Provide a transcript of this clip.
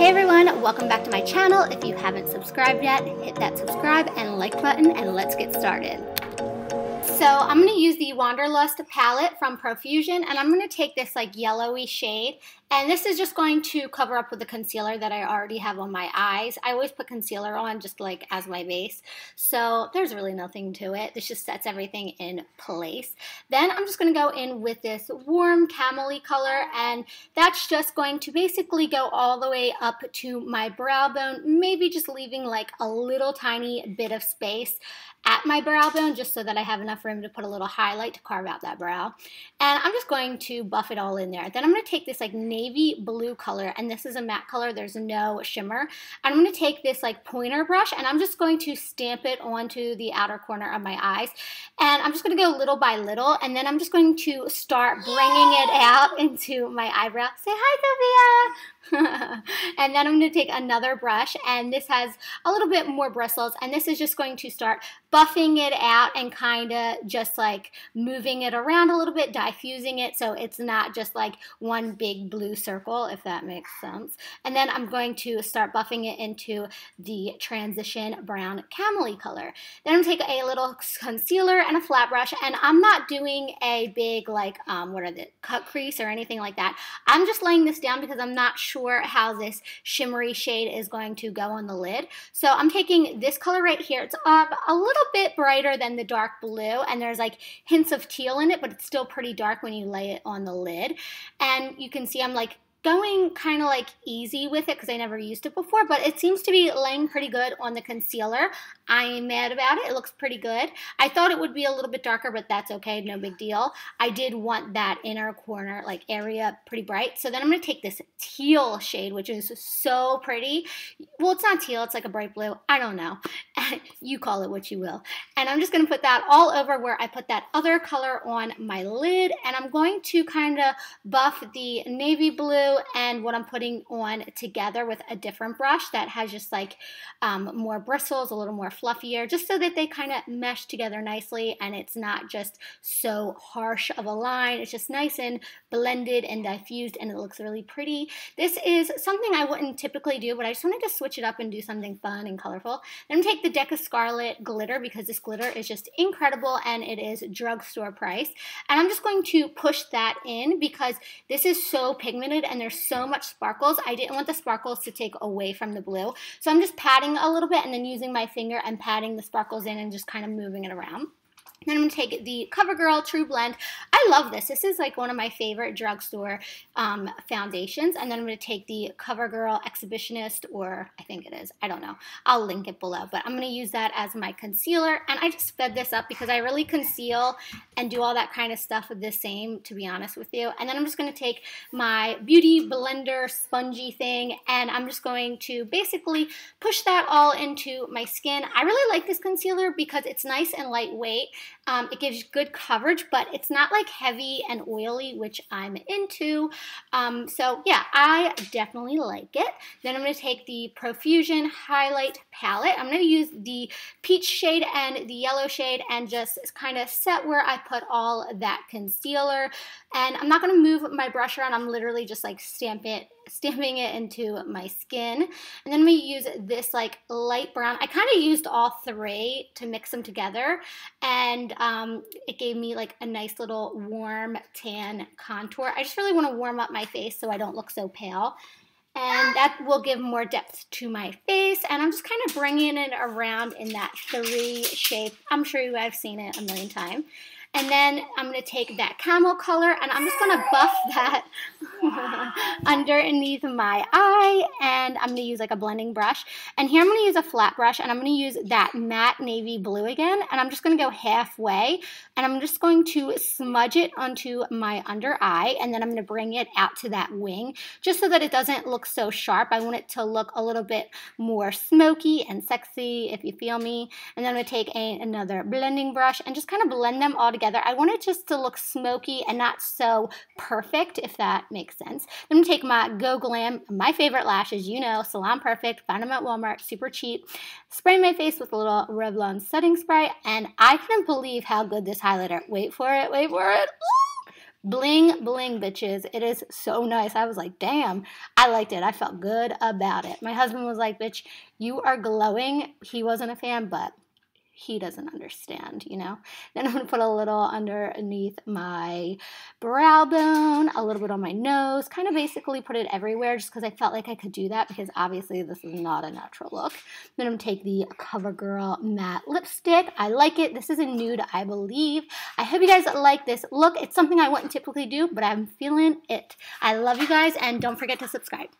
Hey everyone, welcome back to my channel. If you haven't subscribed yet, hit that subscribe and like button and let's get started. So I'm going to use the Wanderlust palette from Profusion and I'm going to take this like yellowy shade, and this is just going to cover up with the concealer that I already have on my eyes. I always put concealer on just like as my base, so there's really nothing to it. This just sets everything in place. Then I'm just going to go in with this warm camel-y color, and that's just going to basically go all the way up to my brow bone, maybe just leaving like a little tiny bit of space at my brow bone just so that I have enough room to put a little highlight to carve out that brow. And I'm just going to buff it all in there. Then I'm going to take this like navy blue color, and this is a matte color, there's no shimmer. I'm going to take this like pointer brush and I'm just going to stamp it onto the outer corner of my eyes, and I'm just going to go little by little, and then I'm just going to start bringing it out into my eyebrow. Say hi, Sophia! And then I'm going to take another brush, and this has a little bit more bristles, and this is just going to start buffing it out and kind of just like moving it around a little bit, diffusing it so it's not just like one big blue circle, if that makes sense. And then I'm going to start buffing it into the transition brown camel-y color. Then I'm going to take a little concealer and a flat brush, and I'm not doing a big like cut crease or anything like that. I'm just laying this down because I'm not sure how this shimmery shade is going to go on the lid. So I'm taking this color right here. It's a little bit brighter than the dark blue, and there's like hints of teal in it, but it's still pretty dark when you lay it on the lid. And you can see I'm like going kind of like easy with it because I never used it before, but it seems to be laying pretty good on the concealer. I ain't mad about it. It looks pretty good. I thought it would be a little bit darker, but that's okay. No big deal. I did want that inner corner like area pretty bright. So then I'm going to take this teal shade, which is so pretty. Well, it's not teal. It's like a bright blue. I don't know. You call it what you will. And I'm just going to put that all over where I put that other color on my lid, and I'm going to kind of buff the navy blue and what I'm putting on together with a different brush that has just like more bristles, a little more fluffier, just so that they kind of mesh together nicely and it's not just so harsh of a line. It's just nice and blended and diffused, and it looks really pretty. This is something I wouldn't typically do, but I just wanted to switch it up and do something fun and colorful. Then I'm going to take the Deca Scarlet glitter because this glitter is just incredible and it is drugstore price, and I'm just going to push that in because this is so pigmented and there's so much sparkles. I didn't want the sparkles to take away from the blue, so I'm just patting a little bit and then using my finger and patting the sparkles in and just kind of moving it around. Then I'm going to take the CoverGirl True Blend. I love this. This is like one of my favorite drugstore foundations. And then I'm going to take the CoverGirl Exhibitionist, or I think it is. I don't know. I'll link it below. But I'm going to use that as my concealer. And I just sped this up because I really conceal and do all that kind of stuff with the same, to be honest with you. And then I'm just going to take my Beauty Blender spongy thing, and I'm just going to basically push that all into my skin. I really like this concealer because it's nice and lightweight. It gives good coverage, but it's not like heavy and oily, which I'm into. So yeah, I definitely like it. Then I'm going to take the Profusion Highlight Palette. I'm going to use the peach shade and the yellow shade and just kind of set where I put all that concealer. And I'm not going to move my brush around. I'm literally just like stamping it into my skin. And then I'm going to use this like light brown. I kind of used all three to mix them together, and it gave me like a nice little warm tan contour. I just really want to warm up my face so I don't look so pale, and that will give more depth to my face. And I'm just kind of bringing it around in that three shape. I'm sure you have seen it a million times. And then I'm going to take that camel color and I'm just going to buff that underneath my eye, and I'm going to use like a blending brush. And here I'm going to use a flat brush, and I'm going to use that matte navy blue again, and I'm just going to go halfway, and I'm just going to smudge it onto my under eye, and then I'm going to bring it out to that wing just so that it doesn't look so sharp. I want it to look a little bit more smoky and sexy, if you feel me. And then I'm going to take another blending brush and just kind of blend them all together. I want it just to look smoky and not so perfect, if that makes sense. I'm going to take my Go Glam, my favorite lashes, you know, Salon Perfect, find them at Walmart, super cheap. Spray my face with a little Revlon setting spray, and I couldn't believe how good this highlighter, wait for it, Bling, bling, bitches. It is so nice. I was like, damn, I liked it. I felt good about it. My husband was like, bitch, you are glowing. He wasn't a fan, but he doesn't understand, you know? Then I'm going to put a little underneath my brow bone, a little bit on my nose, kind of basically put it everywhere just because I felt like I could do that because obviously this is not a natural look. Then I'm going to take the CoverGirl matte lipstick. I like it. This is a nude, I believe. I hope you guys like this look. It's something I wouldn't typically do, but I'm feeling it. I love you guys, and don't forget to subscribe.